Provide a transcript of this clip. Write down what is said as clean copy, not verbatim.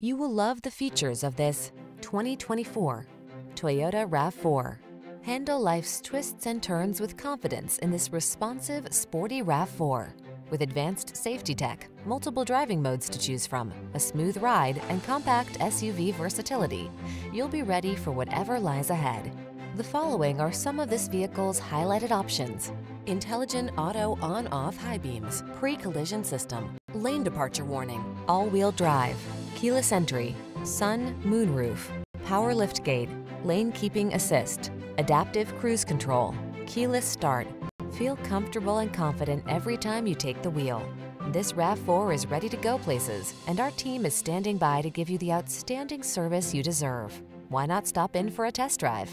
You will love the features of this 2024 Toyota RAV4. Handle life's twists and turns with confidence in this responsive, sporty RAV4. With advanced safety tech, multiple driving modes to choose from, a smooth ride, and compact SUV versatility, you'll be ready for whatever lies ahead. The following are some of this vehicle's highlighted options: intelligent auto on-off high beams, pre-collision system, lane departure warning, all-wheel drive, keyless entry, sun, moonroof, power liftgate, lane keeping assist, adaptive cruise control, keyless start. Feel comfortable and confident every time you take the wheel. This RAV4 is ready to go places, and our team is standing by to give you the outstanding service you deserve. Why not stop in for a test drive?